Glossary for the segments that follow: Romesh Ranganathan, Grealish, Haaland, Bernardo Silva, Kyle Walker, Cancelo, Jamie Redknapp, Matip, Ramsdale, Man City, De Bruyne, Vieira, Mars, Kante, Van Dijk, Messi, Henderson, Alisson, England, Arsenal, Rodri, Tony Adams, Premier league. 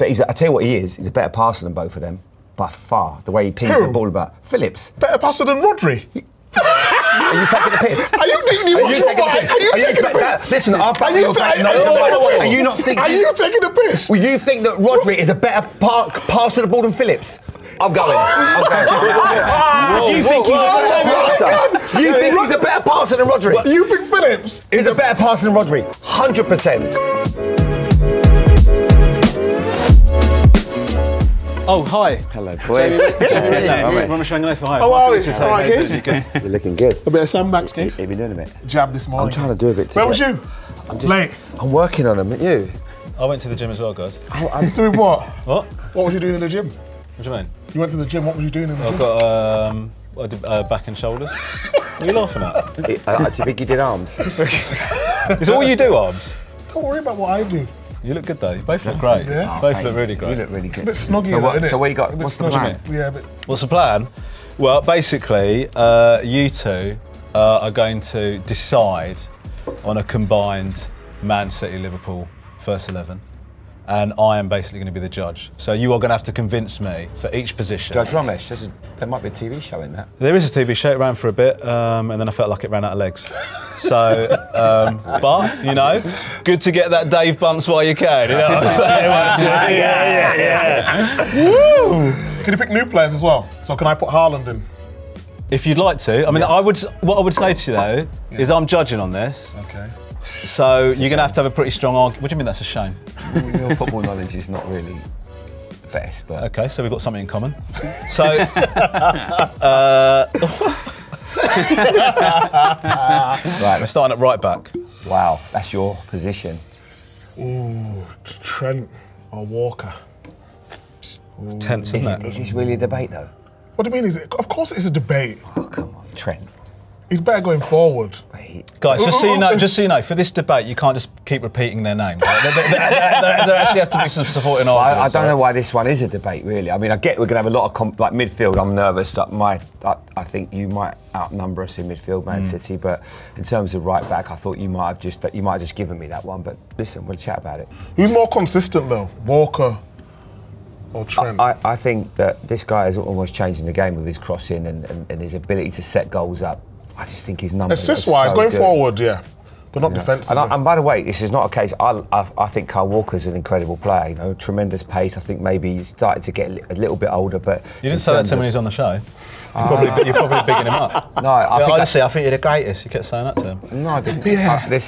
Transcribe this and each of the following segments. But he's, I tell you what he is, he's a better passer than both of them, by far, the way he pings the ball about. Phillips. Better passer than Rodri? Are you taking the piss? Are you taking the piss? Listen, I've backed your back. Are you not thinking... Are you taking the piss? Well, you think that Rodri is a better passer of the ball than Phillips? I'm going. You think he's a better passer? You think he's a better passer than Rodri? You think Phillips is a better passer than Rodri? 100%. Oh, hi. Hello, boys. Hello. Showing an for hi. Oh, wow. You're looking good. A bit of sandbags, Keith. You've been doing a bit. Jab this morning. I'm trying to do a bit today. Where was you? I'm just, late. I'm working on them, at you? I went to the gym as well, guys. I'm doing what? What? What was you doing in the gym? What do you mean? You went to the gym, what was you doing in the gym? I've got, I did back and shoulders. What are you laughing at? I actually think you did arms. Is all you do arms? Don't worry about what I do. You look good though. You both look great. Yeah. Oh, both look really great. You look really good. It's a bit snoggy, so isn't it? So what you got? What's the plan? Yeah, but what's the plan? Well, basically, you two are going to decide on a combined Man City Liverpool first 11, and I am basically going to be the judge. So you are going to have to convince me for each position. Judge Ramesh, there might be a TV show in that. There is a TV show. It ran for a bit, and then I felt like it ran out of legs. So, but, you know, good to get that Dave Bunce while you can, you know what I'm saying? Woo! Can you pick new players as well? So can I put Haaland in? If you'd like to. I mean, yes. What I would say to you, though, is I'm judging on this. Okay. So you're going to have a pretty strong argument. What do you mean that's a shame? Your football knowledge is not really the best, but... Okay, so we've got something in common. So... Right, we're starting at right back. Wow, that's your position. Ooh, Trent or Walker. Ooh. Tense, isn't it? Is this really a debate, though? What do you mean? Is it? Of course, it's a debate. Oh, come on, Trent. He's better going forward. Wait. Guys, just so you know, for this debate, you can't just keep repeating their name. There actually have to be some supporting arguments. I don't know why this one is a debate, really. I mean, I get we're going to have a lot of like midfield. I'm nervous that I think you might outnumber us in midfield, Man City. But in terms of right back, I thought you might have just given me that one. But listen, we'll chat about it. Who's more consistent though, Walker or Trent? I think that this guy is almost changing the game with his crossing and his ability to set goals up. I just think his numbers are so going good. Forward, yeah, but not defensively. And by the way, this is not a case. I think Kyle Walker's an incredible player. You know, tremendous pace. I think maybe he's started to get a little bit older, but you didn't say that to him when he was on the show. You're probably bigging him up. No, honestly, I think you're the greatest. You kept saying that to him. No, I didn't. Yeah. I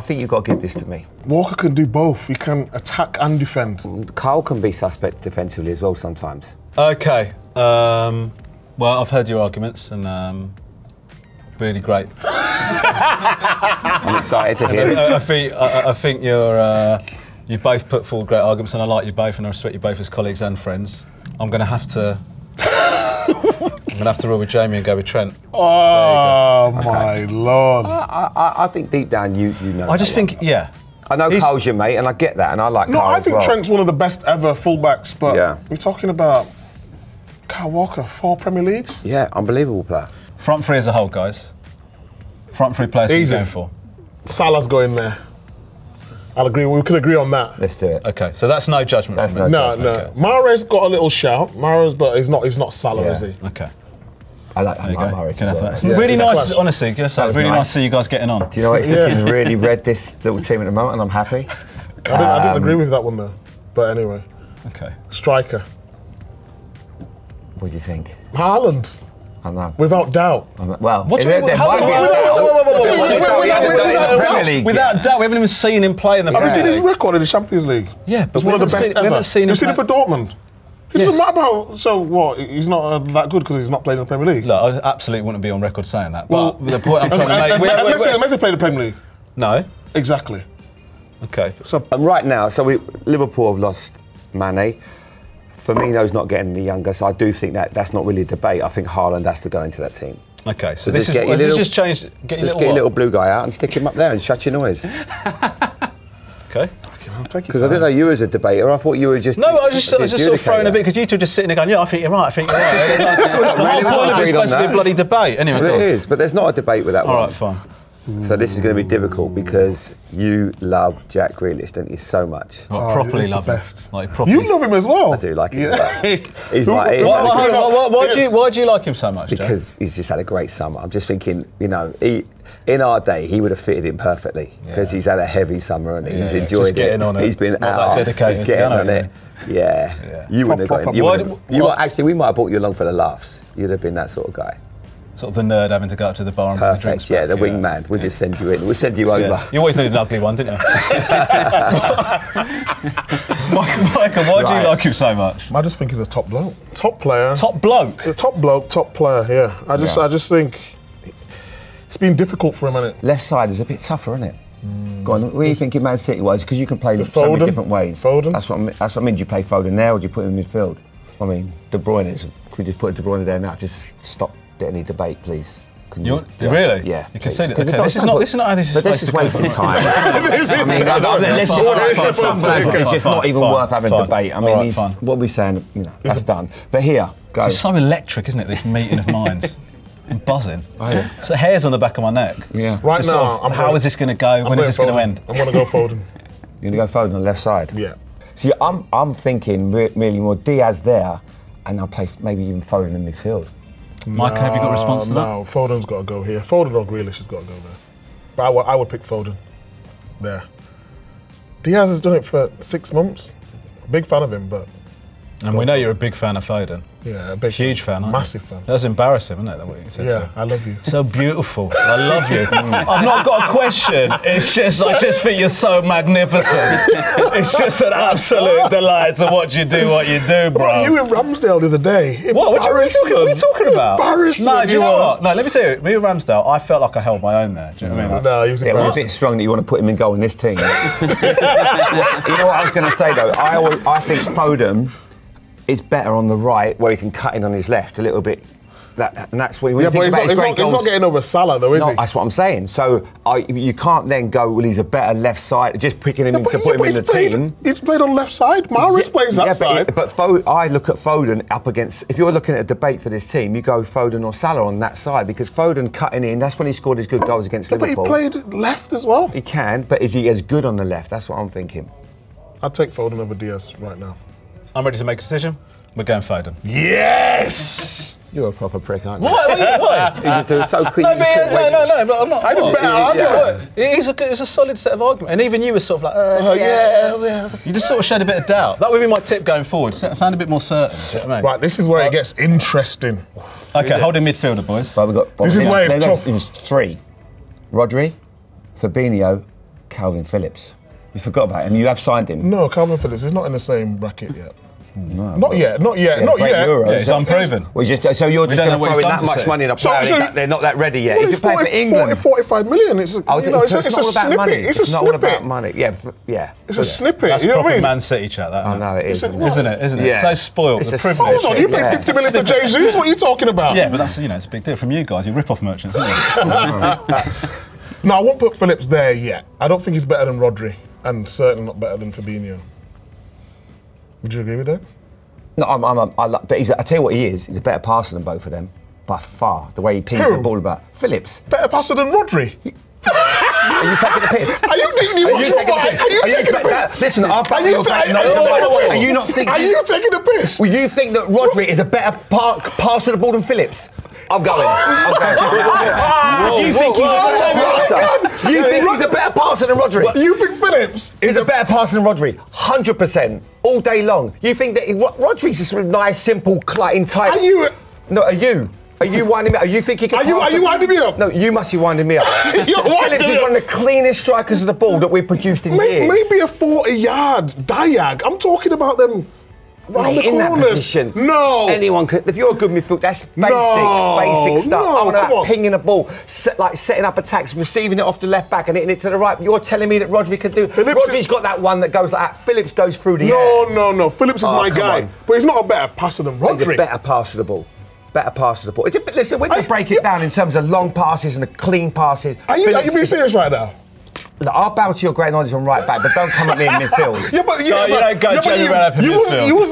think you've got to give this to me. Walker can do both. He can attack and defend. Kyle can be suspect defensively as well sometimes. Okay. Well, I've heard your arguments and really great. I'm excited to hear it. I think you both put forward great arguments and I like you both and I respect you both as colleagues and friends. I'm going to have to... rule with Jamie and go with Trent. Oh, my Lord. I think deep down you know. I just think, I know Kyle's your mate and I get that and I like Kyle as well. I think Trent's one of the best ever fullbacks, but we're talking about... Kyle Walker, 4 Premier Leagues? Yeah, unbelievable player. Front three as a whole, guys. Front three players he's going for. Salah's going there. I'll agree, we can agree on that. Let's do it. Okay, so that's no judgment. That's no judgment. No, okay. Mahrez got a little shout. Mahrez, but he's not Salah, is he? Okay. I like Mahrez as well. Really nice, honestly, really nice to see you guys getting on. Do you know what, it's looking really red, this little team at the moment, and I'm happy. I didn't agree with that one, though. But anyway. Okay. Striker. What do you think? Haaland. I know. Without doubt. Well, without doubt, we haven't even seen him play in the. Have you seen his record in the Champions League? Yeah, but it's one of the best ever. You've seen him for Dortmund. It doesn't matter about. So what? He's not that good because he's not playing in the Premier League. Look, I absolutely wouldn't be on record saying that. But the point I'm trying to make. Has Messi played in the Premier League? No. Exactly. Okay. So right now, Liverpool have lost Mané. Firmino's not getting any younger, so I do think that's not really a debate. I think Haaland has to go into that team. Okay, so this just changed. Get your little blue guy out and stick him up there and shut your noise. Okay. Because I didn't know you was a debater. I thought you were just. No, I was just sort of throwing a bit because you two are just sitting there going, yeah, I think you're right. I think you're right. The whole point of it's supposed to be a bloody debate, anyway. It is, but there's not a debate with that one. All right, fine. So this is going to be difficult because you love Jack Grealish, don't you, so much? Well, properly love him. Like, properly. You love him as well. I do like him. Yeah. He's my, why do you like him so much, Because Jack? He's just had a great summer. I'm just thinking, you know, in our day, he would have fitted in perfectly because he's had a heavy summer and he's enjoyed it. On he's been out. He's getting on it. Yeah. You wouldn't have got him. Actually, we might have brought you along for the laughs. You'd have been that sort of guy. Sort of the nerd having to go up to the bar and put the drinks back, the wingman. We'll just send you in. We'll send you over. You always needed an ugly one, didn't you? Michael, why do you like him so much? I just think he's a top bloke. Top player. Top bloke? The top bloke, top player, yeah. I just think it's been difficult for him, hasn't it? Left side is a bit tougher, isn't it? Go on, what are you thinking Man City-wise? Because you can play so many different ways. Foden. That's what I mean. Do you play Foden there or do you put him in midfield? I mean, De Bruyne is... Can we just put De Bruyne there now? Just stop. Any debate, please? Really? Yeah. You can say that. Okay. This is wasting time. It's just not even worth having a debate. I mean, what we're saying, you know, that's done. But here, go. It's so electric, isn't it? This meeting of minds. I'm buzzing. Oh, yeah. So hairs on the back of my neck. Yeah. Right now, how is this going to go? When is this going to end? I'm going to go Foden. You're going to go Foden on the left side. Yeah. See, I'm thinking really more Diaz there, and I'll play maybe even Foden in midfield. Mike, have you got a response to that? No, Foden's got to go here. Foden or Grealish has got to go there. But I would pick Foden there. Diaz has done it for 6 months. Big fan of him, but... And we know you're a big fan of Foden. Yeah, a big huge fan, aren't you? Massive fan. That was embarrassing, wasn't it? That what you said to him? I love you. So beautiful. I love you. I've not got a question. It's just, I just think you're so magnificent. It's just an absolute delight to watch you do what you do, bro. Well, you in Ramsdale the other day. What are we talking about? Embarrassing. No, do you know what? No, let me tell you. Me and Ramsdale, I felt like I held my own there. Do you know what I mean? No, he was a bit strong that you want to put him in goal in this team. You know what I was going to say though? I think Foden. It's better on the right where he can cut in on his left a little bit. And that's where we think about his great goals. He's not getting over Salah though, is he? That's what I'm saying. So you can't then go, well, he's a better left side, just picking him to put him in the team. He's played on left side. Mahrez plays that side. But I look at Foden up against, if you're looking at a debate for this team, you go Foden or Salah on that side because Foden cutting in, that's when he scored his good goals against Liverpool. But he played left as well. He can, but is he as good on the left? That's what I'm thinking. I'd take Foden over Diaz right now. I'm ready to make a decision. We're going Foden. Yes! You're a proper prick, aren't you? What? You're just doing so quick. No, but I'm not. I didn't bet argument. It's a solid set of arguments. And even you were sort of like, You just sort of shed a bit of doubt. That would be my tip going forward. Sound a bit more certain. Do you know what I mean? Right, this is where it gets interesting. Okay, holding midfielder, boys. Well, this is where it's tough. There's three. Rodri, Fabinho, Calvin Phillips. You forgot about him. You have signed him. No, Calvin Phillips is not in the same bracket yet. No, not yet. Yeah, it's unproven. So you're just going to throw in that much money in a player they're not that ready yet. He's playing for England. 45 million. It's not all about money. It's not all about money. Yeah. It's a snippet. That's proper Man City chat. I know it is, isn't it? Isn't it? So spoiled. Hold on, you paid 50 million for Jesus. What are you talking about? Yeah, but that's it's a big deal from you guys. You rip-off merchants, isn't it? No, I won't put Phillips there yet. I don't think he's better than Rodri, and certainly not better than Fabinho. Would you agree with that? No, I tell you what he is. He's a better passer than both of them, by far. The way he pings the ball about. Phillips. Better passer than Rodri? Are you taking the piss? Are you taking the piss? Listen, I've got your back. Are you not thinking? Are you taking the piss? Well, you think that Rodri is a better passer of the ball than Phillips? I'm going. You think he's a better passer? You think he's a better passer than Rodri? You think Phillips is a better passer than Rodri? 100%. All day long. You think that Rodri's just sort of nice, simple, clutting type. Are you winding me up? You think he can? Are you winding me up? No, you must be winding me up. Phillips is one of the cleanest strikers of the ball that we've produced in years. Maybe a 40-yard diag. I'm talking about them. In that position, anyone could. If you're a good midfield, that's basic stuff. I want that pinging a ball, like setting up attacks, receiving it off the left back and hitting it to the right. You're telling me that Rodri could do. Rodri's got that one that goes like that. Phillips goes through the air. No. Phillips is my guy, but he's not a better passer than Rodri. He's a better passer the ball. Better pass to the ball. Listen, we're going to break it down in terms of long passes and the clean passes. Are you being serious right now? Look, I'll bow to your great knowledge on right back, but don't come at me in midfield.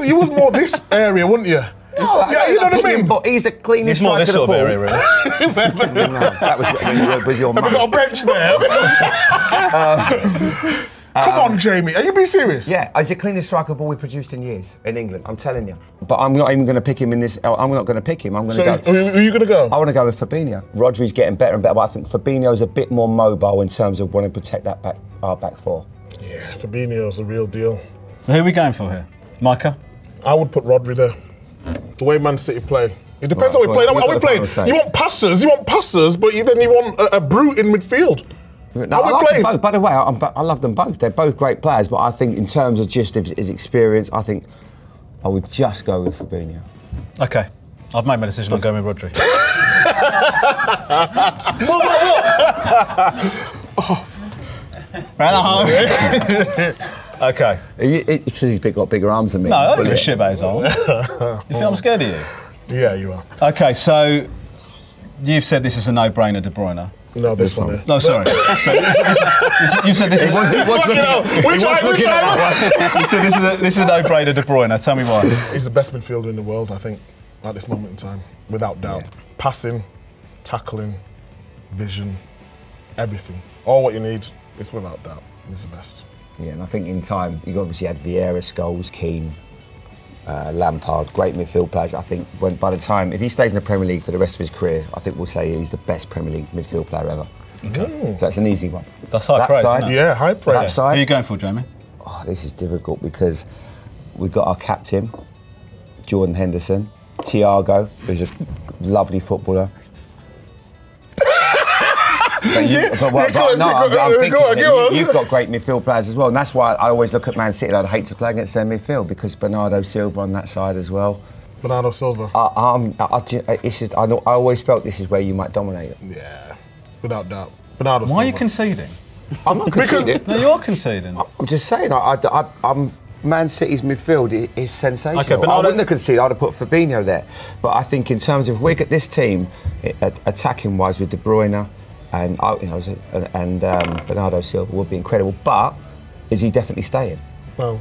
You was more this area, weren't you? No, yeah, you know what I mean? But he's the cleanest striker of the ball. Really. That was with your man. Have we got a bench there? Come on, Jamie, are you being serious? Yeah, he's the cleanest striker ball we produced in years in England, I'm telling you. But I'm not even going to pick him in this. I'm not going to pick him, I'm going to go. Who are you going to go? I want to go with Fabinho. Rodri's getting better and better, but I think Fabinho's a bit more mobile in terms of wanting to protect that back, our back four. Yeah, Fabinho's the real deal. So who are we going for here? Micah? I would put Rodri there. The way Man City play. It depends how we play. How we played. You want passers, but then you want a brute in midfield. No, I love them both. By the way, I love them both. They're both great players, but I think in terms of just his experience, I think I would just go with Fabinho. Okay, I've made my decision. I'm going with Rodri. What? Okay. Because he's got bigger arms than me. No, I don't give a shit about his arms. You feel I'm scared of you? Yeah, you are. Okay, so you've said this is a no-brainer, De Bruyne. No, this one. No, sorry. You said this is a no-brainer, De Bruyne. Tell me why. He's the best midfielder in the world, I think, at this moment in time, without doubt. Yeah. Passing, tackling, vision, everything. All what you need, it's without doubt. He's the best. Yeah, and I think in time, you obviously had Vieira, Scholes, Keane, Lampard, great midfield players. I think when, by the time, if he stays in the Premier League for the rest of his career, I think we'll say he's the best Premier League midfield player ever. Okay. So that's an easy one. That's high praise, isn't it? Yeah, high praise. That side, who are you going for, Jamie? Oh, this is difficult because we've got our captain, Jordan Henderson, Thiago, who's a lovely footballer. You've got great midfield players as well, and that's why I always look at Man City. I'd hate to play against their midfield because Bernardo Silva on that side as well. Bernardo Silva. I always felt this is where you might dominate it. Yeah, without doubt. Bernardo Silva. Why are you conceding? I'm not conceding. No, you are conceding. I'm just saying. Man City's midfield is sensational. Okay, I wouldn't have conceded, I'd have put Fabinho there. But I think in terms of we get this team attacking wise with De Bruyne. And Bernardo Silva would be incredible, but is he definitely staying? Well,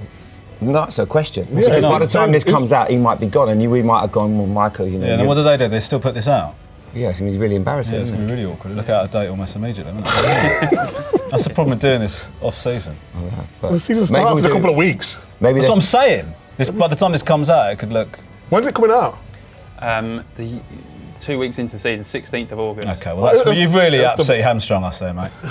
that's a question. Yeah, because by the time this comes out, he might be gone, and we might have gone, well, Michael, you know. Yeah, and what do? They still put this out? Yeah, it's going to be really embarrassing. Yeah, it's going to be really awkward. It'll look out of date almost immediately, isn't it? That's the problem with doing this off season. Right, well, the season starts in a couple of weeks. Maybe that's what I'm saying. By the time this comes out, it could look. When's it coming out? 2 weeks into the season, 16th of August. Okay, well, you've really absolutely hamstrung us there, mate. Do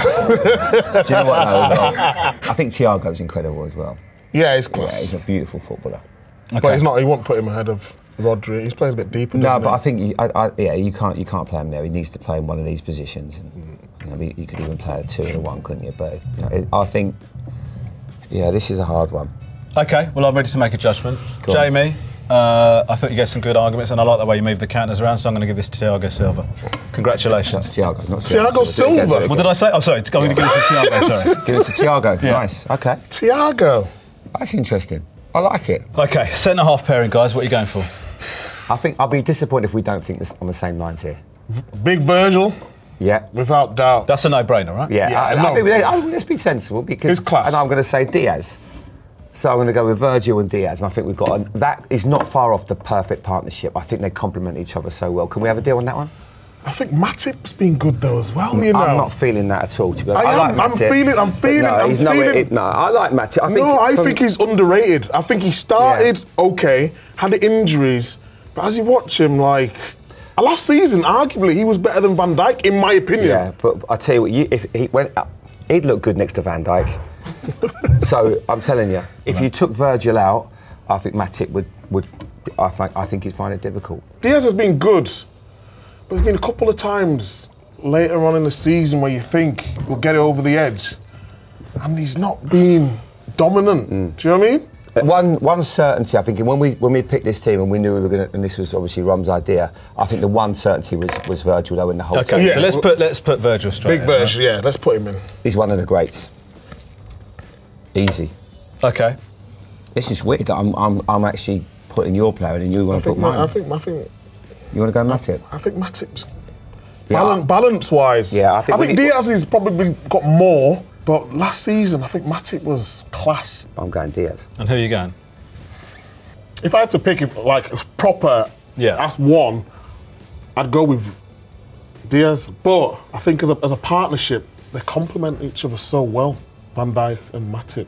you know what? I think Thiago's incredible as well. Yeah, he's class. Yeah, he's a beautiful footballer. Okay. But he's not. He won't put him ahead of Rodri. He's playing a bit deeper. No, but I think you can't play him there. He needs to play in one of these positions. And, you could even play a 2 and a 1, couldn't you? But I think, yeah, this is a hard one. Okay, well, I'm ready to make a judgment, Jamie. I thought you gave some good arguments, and I like the way you move the counters around, so I'm going to give this to Thiago Silva. Congratulations. Thiago Silva? What did I say? Oh, sorry, I'm going to give this to Thiago, sorry. Give it to Thiago, yeah. Nice, okay. Thiago. That's interesting, I like it. Okay, centre-half pairing, guys, what are you going for? I think I'll be disappointed if we don't think this on the same lines here. Big Virgil. Yeah. Without doubt. That's a no-brainer, right? Yeah, I think let's be sensible, because... class. And I'm going to say Diaz. So I'm going to go with Virgil and Diaz, and I think we've got that is not far off the perfect partnership. I think they complement each other so well. Can we have a deal on that one? I think Matip's been good though as well. You know, I'm not feeling that at all. To be honest, I like Matip. I think he's underrated. I think he started okay, had the injuries, but as you watch him, like. Last season, arguably, he was better than Van Dijk, in my opinion. Yeah, but I tell you what, he'd look good next to Van Dijk. So I'm telling you, if you took Virgil out, I think Matip would he'd find it difficult. Diaz has been good, but there's been a couple of times later on in the season where you think we'll get it over the edge, and he's not been dominant. Do you know what I mean? One certainty, I think, when we picked this team and we knew we were going to, and this was obviously Rum's idea, I think the one certainty was Virgil though in the whole team. Okay, yeah, so let's put Virgil straight. Big Virgil, right? Yeah, let's put him in. He's one of the greats. Easy. Okay. This is weird. I'm actually putting your player in, and you want to put mine. I think. You want to go Matip? I think Matip's balance-wise. Yeah, I think Diaz has probably got more. But last season, I think Matip was class. I'm going Diaz. And who are you going? If I had to pick, that's one, I'd go with Diaz. But I think as a partnership, they complement each other so well, Van Dijk and Matip.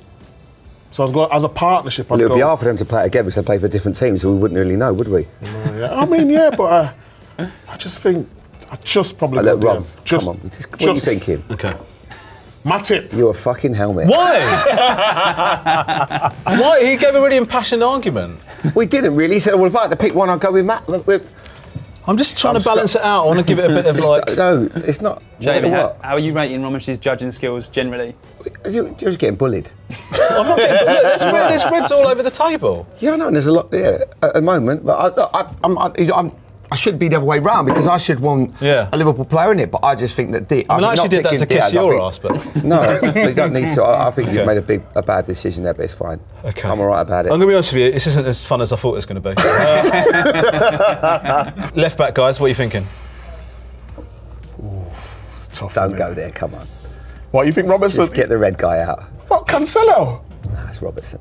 So I'd go, as a partnership, I'd go... It would be hard for them to play together because they play for different teams, so we wouldn't really know, would we? No, yeah. I mean, yeah, but I just think... I'd probably go Rob, Diaz. Come on, what are you thinking? Okay. Matip. You're a fucking helmet. Why? Why? He gave a really impassioned argument. We didn't really. He said, well, if I had to pick one, I'd go with Matt. I'm just trying to balance it out. I want to give it a bit of No, it's not. Jamie, how are you rating Romish's judging skills generally? You're just getting bullied. I'm not getting bullied. There's ribs all over the table. Yeah, I know, and there's a lot there at the moment, but I should be the other way round because I should want a Liverpool player in it, but I just think that I mean, I actually did that to kiss your ass, but... No, you don't need to. I think you've made a bad decision there, but it's fine. Okay. I'm all right about it. I'm going to be honest with you, this isn't as fun as I thought it was going to be. Left back, guys, what are you thinking? Ooh, it's tough. Don't go there, come on. What, you think Robertson? Just get the red guy out. What, Cancelo? Nah, it's Robertson.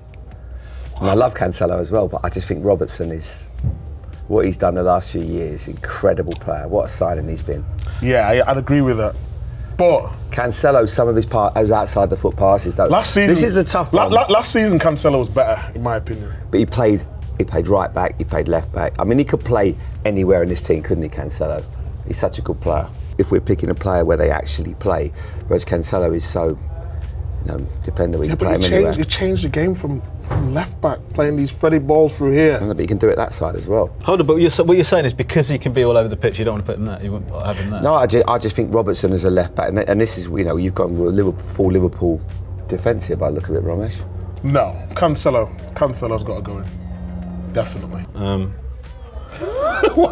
And I love Cancelo as well, but I just think Robertson is... What he's done the last few years, incredible player. What a signing he's been. Yeah, I'd agree with that. But Cancelo, some of his passes outside the foot passes though. Last season, this is a tough one. Last season, Cancelo was better, in my opinion. But he played right back, he played left back. I mean, he could play anywhere in this team, couldn't he, Cancelo? He's such a good player. If we're picking a player where they actually play, whereas Cancelo is so, depending on where you play him anywhere. You changed the game from left back, playing these Freddy balls through here. But you can do it that side as well. Hold on, but what you're saying is because he can be all over the pitch, you don't want to put him there, you wouldn't have him there. No, I just think Robertson is a left back, and this is, you've gone full Liverpool defensive, I look at it, Ramesh. No, Cancelo's got to go in, definitely. Why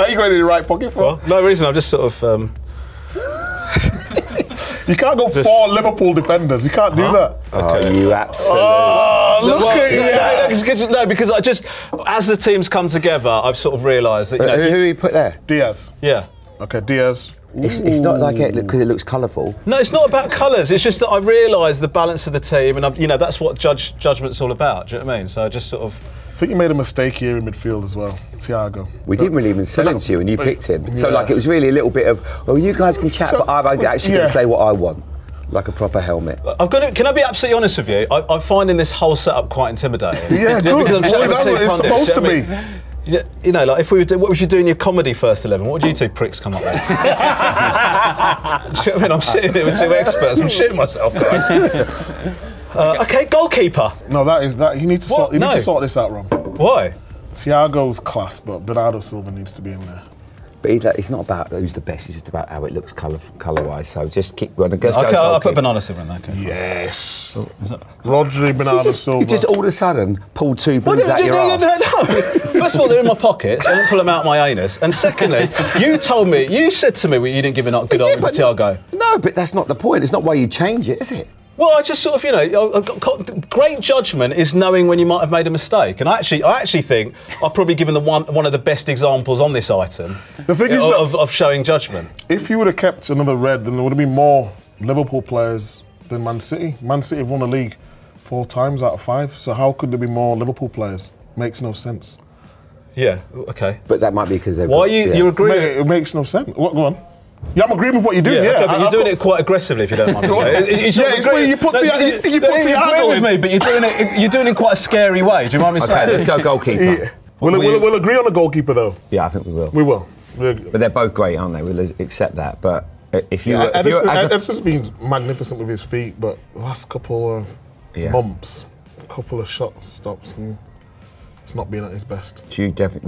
are you going in the right pocket for? Well, no reason, I'm just sort of... You can't go four Liverpool defenders. You can't do that. Okay. Oh, you absolutely. Oh, look at you. No, because as the teams come together, I've sort of realised that. Who you put there? Diaz. Yeah. Okay, Diaz. It's not like it because it looks colourful. No, it's not about colours. It's just that I realise the balance of the team, and that's what judgment's all about. Do you know what I mean? So I just sort of. I think you made a mistake here in midfield as well, Thiago. We didn't really even sell him to you and you picked him. Yeah. So it was really a little bit of, oh, you guys can chat, but I'm actually going to say what I want. Like a proper helmet. Can I be absolutely honest with you? I'm finding this whole setup quite intimidating. Yeah, good. Because that's what it's supposed to be. Like if we were what would you do in your comedy first 11? What would you two pricks come up with? Do you know what I mean? I'm sitting here with two experts, I'm shitting myself, guys. Okay, goalkeeper. No, that is that. You need to sort this out, Ron. Why? Thiago's class, but Bernardo Silva needs to be in there. But it's not about who's the best. It's just about how it looks colour-wise. So just keep going. Okay, I'll put Bernardo Silva in there. Okay. Yes. Rodri, Bernardo Silva. You just all of a sudden pulled two balls out your ass. No. First of all, they're in my pockets. I didn't pull them out my anus. And secondly, you said to me you didn't give a good argument to Thiago. No, but that's not the point. It's not why you change it, is it? Well, I just sort of, great judgment is knowing when you might have made a mistake, and I actually think I've probably given one of the best examples on this item. The thing is of showing judgment. If you would have kept another red, then there would have been more Liverpool players than Man City. Man City have won the league 4 times out of 5, so how could there be more Liverpool players? Makes no sense. Yeah. Okay. But that might be because they're. Why are you agreeing? It makes no sense. What? Go on. Yeah, I'm agreeing with what you're doing, yeah. Okay, but you're doing it quite aggressively, if you don't mind. You put Thiago in, but you're doing it quite a scary way. Do you mind me saying? Okay, let's go goalkeeper. Yeah. We'll agree on a goalkeeper, though. Yeah, I think we will. We will. But they're both great, aren't they? We'll accept that. But if you... Yeah, Edison's been magnificent with his feet, but the last couple of bumps, a couple of shot stops, it's not been at his best. I think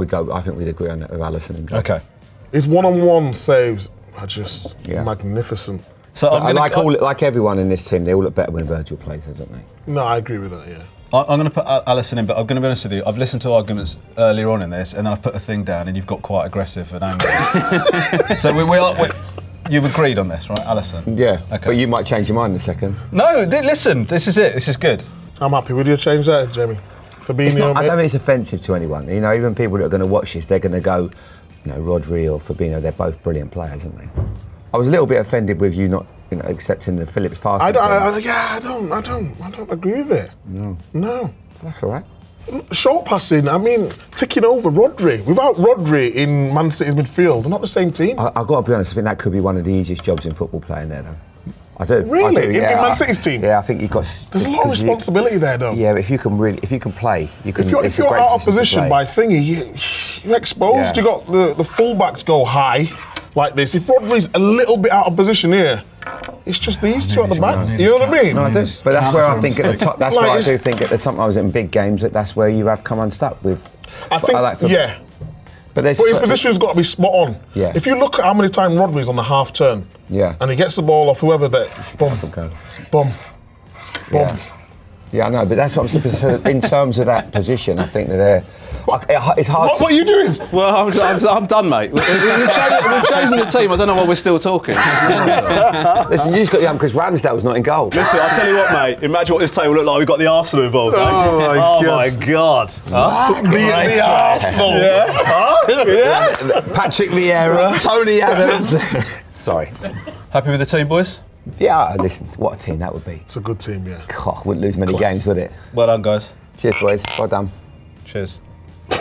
we'd agree on that with Alisson. Okay. His one-on-one saves... are just magnificent. So like everyone in this team, they all look better when Virgil plays, don't they? No, I agree with that, yeah. I'm going to put Alisson in, but I'm going to be honest with you, I've listened to arguments earlier on in this, and then I've put a thing down, and you've got quite aggressive and angry. So you've agreed on this, right, Alisson? Yeah, okay. But you might change your mind in a second. No, listen, this is it, this is good. I'm happy with your change there, Jamie. Fabinho, I don't think it's offensive to anyone. Even people that are going to watch this, they're going to go, Rodri or Fabinho, they're both brilliant players, aren't they? I was a little bit offended with you not accepting the Phillips pass. I don't agree with it. No. No. That's all right. Short passing, I mean, ticking over Rodri. Without Rodri in Man City's midfield, they're not the same team. I've got to be honest, I think that could be one of the easiest jobs in football playing there, though. I do. Really? I do, yeah, in Man City's team? Yeah, I think you've got... There's a lot of responsibility there, though. Yeah, but if you can really... If you can play, you can... If you're out of position by thingy, you're exposed. Yeah. You've got the full-backs go high like this. If Rodri's a little bit out of position here, it's just these two at the back. You know what I mean? No, I do. But that's where I think at the top... That's where I do think at the sometimes in big games that that's where you have come unstuck with... I think, yeah. But his position's got to be spot on. Yeah. If you look at how many times Rodri's on the half turn, yeah, and he gets the ball off whoever that, boom, boom, boom. Yeah, I know, but that's what I'm supposed to say. In terms of that position, I think that they're... It's hard what are you doing? Well, I'm done, mate. We've chosen the team. I don't know why we're still talking. Listen, you just got the because Ramsdale was not in goal. Listen, I'll tell you what, mate. Imagine what this table looked like. We've got the Arsenal involved. Mate. Oh, my God. Huh? The Arsenal. Yeah. Huh? Yeah. Patrick Vieira, Tony Adams. Sorry. Happy with the team, boys? Yeah, listen, what a team that would be. It's a good team, yeah. God, wouldn't lose many games, would it? Well done, guys. Cheers, boys. Well done. Cheers. The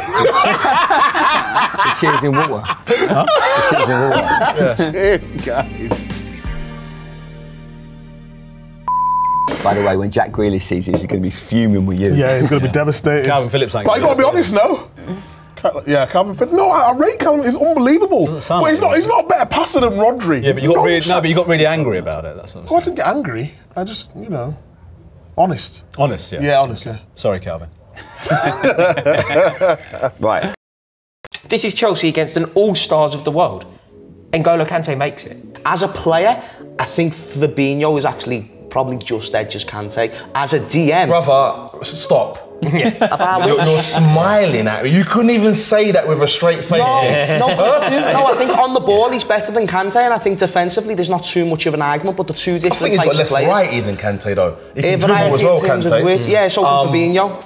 cheers in water. Huh? The cheers in water. Yeah. Cheers, guys. By the way, when Jack Grealish sees it, he's going to be fuming with you. Yeah, he's going to be devastated. Calvin Phillips ain't But I've got to be honest now. Yeah, Calvin Phillips. No, I rate Calvin. It's unbelievable. But he's not a better passer than Rodri. Yeah, but you got really angry about it. That's what I didn't get angry. I just, you know, honest. Honest, yeah. Yeah, honest. Okay. Yeah. Sorry, Calvin. Right. This is Chelsea against an all-stars of the world. N'Golo Kante makes it. As a player, I think Fabinho is actually probably just edges Kante. As a DM, brother, stop. Yeah. You're smiling at me. You couldn't even say that with a straight face. No, I think on the ball he's better than Kante, and I think defensively there's not too much of an argument. But the two different types of players. I think he's got less variety than Kante, though. He can dribble as well, Kante. Yeah, so Fabinho.